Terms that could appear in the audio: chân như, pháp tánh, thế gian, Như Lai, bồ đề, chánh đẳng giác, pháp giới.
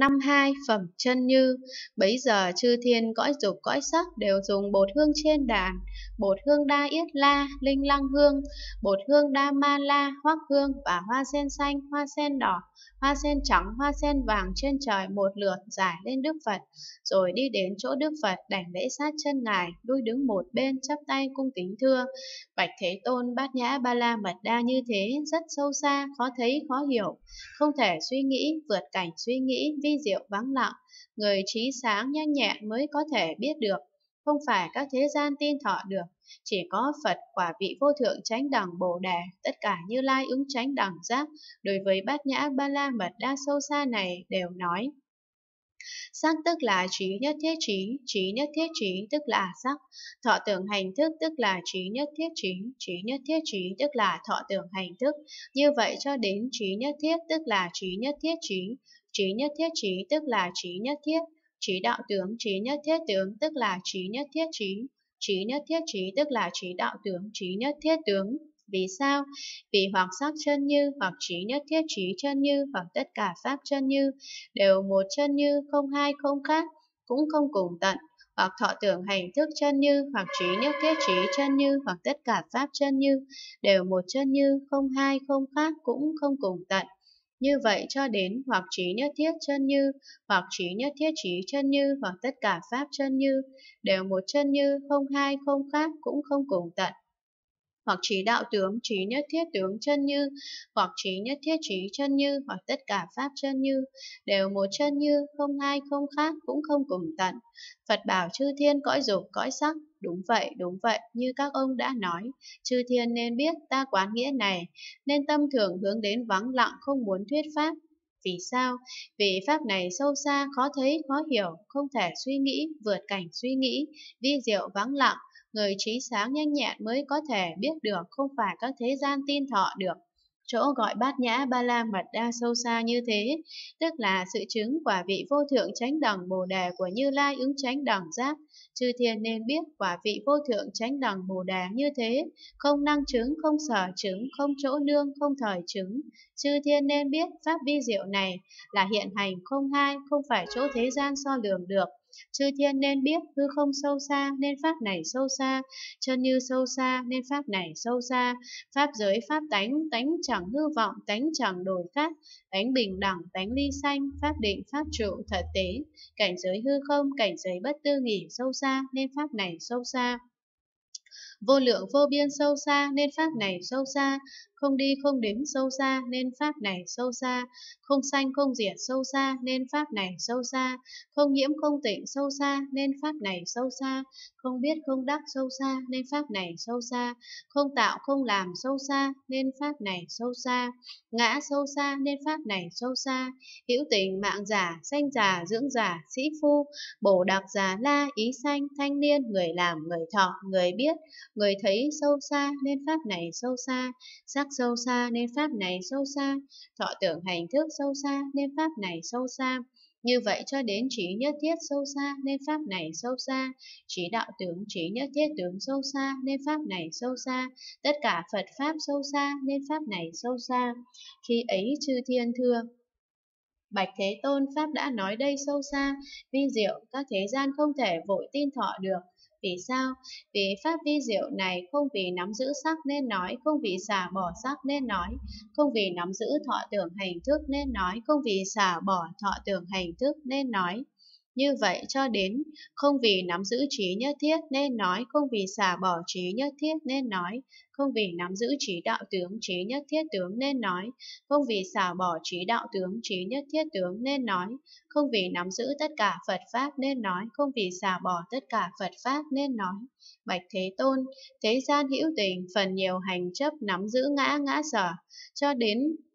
52. Phẩm chân như. Bấy giờ chư thiên cõi dục cõi sắc đều dùng bột hương trên đàn, bột hương đa yết la, linh lăng hương, bột hương đa ma la, hoắc hương và hoa sen xanh, hoa sen đỏ, hoa sen trắng, hoa sen vàng trên trời một lượt giải lên Đức Phật, rồi đi đến chỗ Đức Phật đảnh lễ sát chân ngài, đuôi đứng một bên chắp tay cung kính thưa: Bạch Thế Tôn, Bát Nhã Ba La Mật Đa như thế rất sâu xa, khó thấy khó hiểu, không thể suy nghĩ, vượt cảnh suy nghĩ, vi diệu vắng lặng, người trí sáng nhanh nhẹn mới có thể biết được, không phải các thế gian tin thọ được. Chỉ có Phật quả vị vô thượng chánh đẳng bồ đề, tất cả Như Lai ứng chánh đẳng giác đối với Bát Nhã Ba La Mật Đa sâu xa này đều nói: Sắc tức là trí nhất thiết trí, trí nhất thiết trí tức là sắc, thọ tưởng hành thức tức là trí nhất thiết trí, trí nhất thiết trí tức là thọ tưởng hành thức. Như vậy cho đến trí nhất thiết tức là trí nhất thiết trí, trí nhất thiết trí tức là trí nhất thiết, trí đạo tướng trí nhất thiết tướng tức là trí nhất thiết trí, trí nhất thiết trí tức là trí đạo tướng trí nhất thiết tướng. Vì sao? Vì hoặc sắc chân như, hoặc trí nhất thiết trí chân như, hoặc tất cả pháp chân như đều một chân như, không hai không khác, cũng không cùng tận, hoặc thọ tưởng hành thức chân như, hoặc trí nhất thiết trí chân như, hoặc tất cả pháp chân như đều một chân như, không hai không khác, cũng không cùng tận. Như vậy cho đến hoặc trí nhất thiết chân như, hoặc trí nhất thiết trí chân như, hoặc tất cả pháp chân như đều một chân như, không hai không khác, cũng không cùng tận, hoặc trí đạo tướng trí nhất thiết tướng chân như, hoặc trí nhất thiết trí chân như, hoặc tất cả pháp chân như đều một chân như, không hai không khác, cũng không cùng tận. Phật bảo chư thiên cõi dục cõi sắc: Đúng vậy, đúng vậy, như các ông đã nói, chư thiên nên biết ta quán nghĩa này, nên tâm thường hướng đến vắng lặng, không muốn thuyết pháp. Vì sao? Vì pháp này sâu xa, khó thấy, khó hiểu, không thể suy nghĩ, vượt cảnh suy nghĩ, vi diệu vắng lặng, người trí sáng nhanh nhẹn mới có thể biết được, không phải các thế gian tin thọ được. Chỗ gọi Bát Nhã Ba La Mật Đa sâu xa như thế, tức là sự chứng quả vị vô thượng chánh đẳng bồ đề của Như Lai ứng chánh đẳng giác. Chư thiên nên biết quả vị vô thượng chánh đẳng bồ đề như thế, không năng chứng, không sở chứng, không chỗ nương, không thời chứng. Chư thiên nên biết pháp vi diệu này là hiện hành không hai, không phải chỗ thế gian so lường được. Chư thiên nên biết hư không sâu xa nên pháp này sâu xa, chân như sâu xa nên pháp này sâu xa, pháp giới pháp tánh, tánh chẳng hư vọng, tánh chẳng đổi khác, tánh bình đẳng, tánh ly sanh, pháp định pháp trụ thật tế, cảnh giới hư không, cảnh giới bất tư nghỉ sâu xa nên pháp này sâu xa, vô lượng vô biên sâu xa nên pháp này sâu xa, không đi không đếm sâu xa nên pháp này sâu xa, không sanh không diệt sâu xa nên pháp này sâu xa, không nhiễm không tịnh sâu xa nên pháp này sâu xa, không biết không đắc sâu xa nên pháp này sâu xa, không tạo không làm sâu xa nên pháp này sâu xa, ngã sâu xa nên pháp này sâu xa, hữu tình mạng giả, sanh giả, dưỡng giả, sĩ phu, bồ đặc giả la, ý sanh, thanh niên, người làm, người thọ, người biết, người thấy sâu xa nên pháp này sâu xa, sắc sâu xa nên pháp này sâu xa, thọ tưởng hành thức sâu xa nên pháp này sâu xa. Như vậy cho đến trí nhất thiết sâu xa nên pháp này sâu xa, trí đạo tướng trí nhất thiết tướng sâu xa nên pháp này sâu xa, tất cả Phật pháp sâu xa nên pháp này sâu xa. Khi ấy chư thiên thưa: Bạch Thế Tôn, pháp đã nói đây sâu xa vi diệu, các thế gian không thể vội tin thọ được. Vì sao? Vì pháp vi diệu này không vì nắm giữ sắc nên nói, không vì xả bỏ sắc nên nói, không vì nắm giữ thọ tưởng hành thức nên nói, không vì xả bỏ thọ tưởng hành thức nên nói. Như vậy cho đến không vì nắm giữ trí nhất thiết nên nói, không vì xả bỏ trí nhất thiết nên nói, không vì nắm giữ trí đạo tướng trí nhất thiết tướng nên nói, không vì xả bỏ trí đạo tướng trí nhất thiết tướng nên nói, không vì nắm giữ tất cả Phật pháp nên nói, không vì xả bỏ tất cả Phật pháp nên nói. Bạch Thế Tôn, thế gian hữu tình phần nhiều hành chấp nắm giữ ngã ngã sở, cho đến